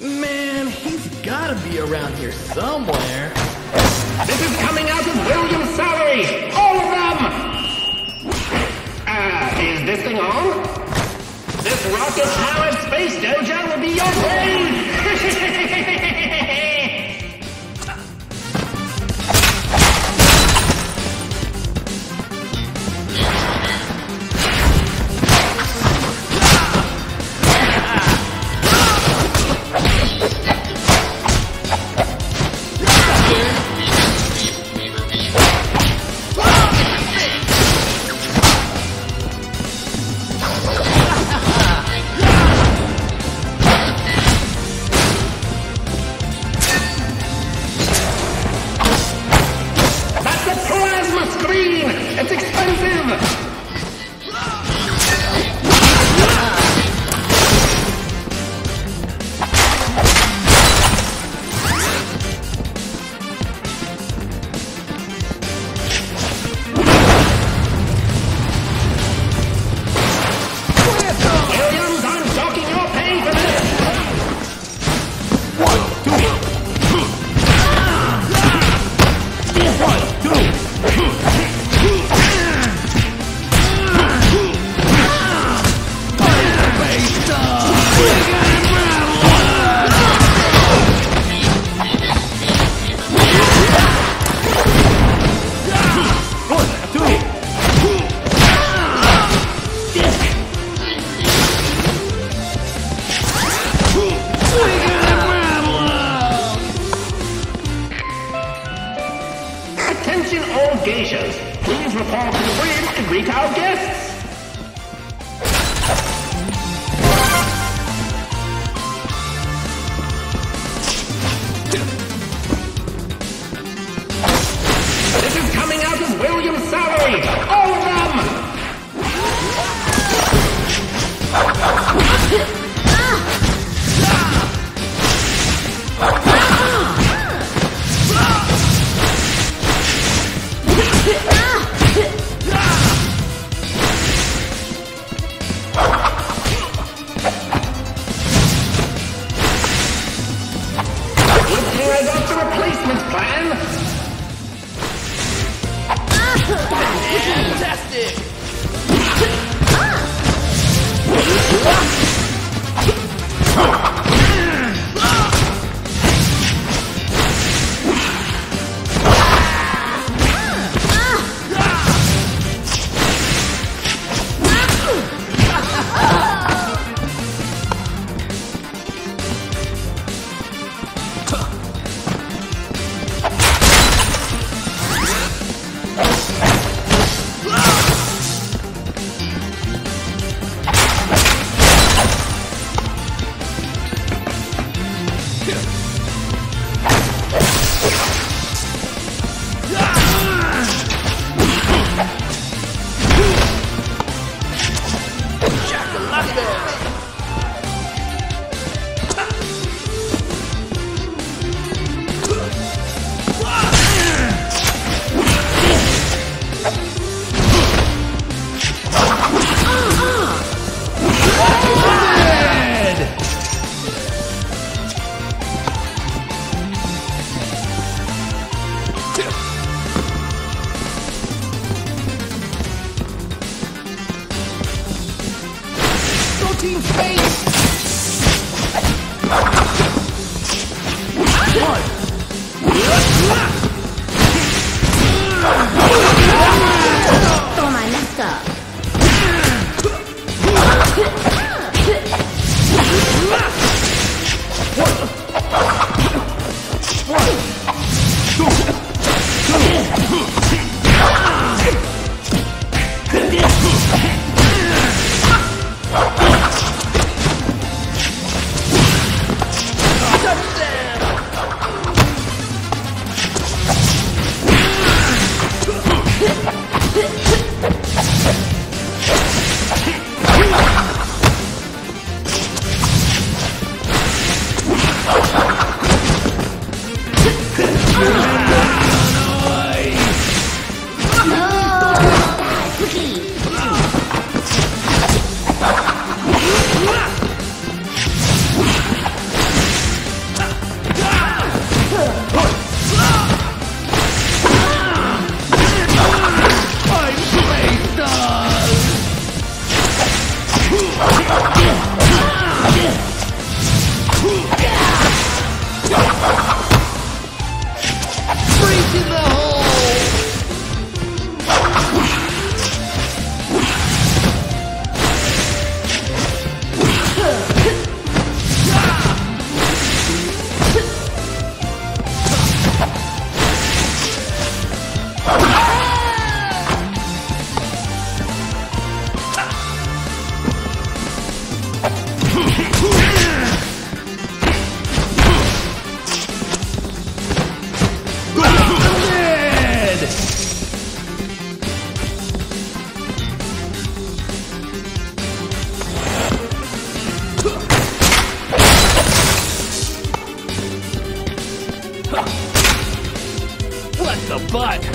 Man, he's gotta be around here somewhere. This is coming out of William's salary! All of them! Is this thing on? This rocket-powered space dojo will be your brain! Please report to the room and greet our guests. This is coming out of William's salary. All of them. But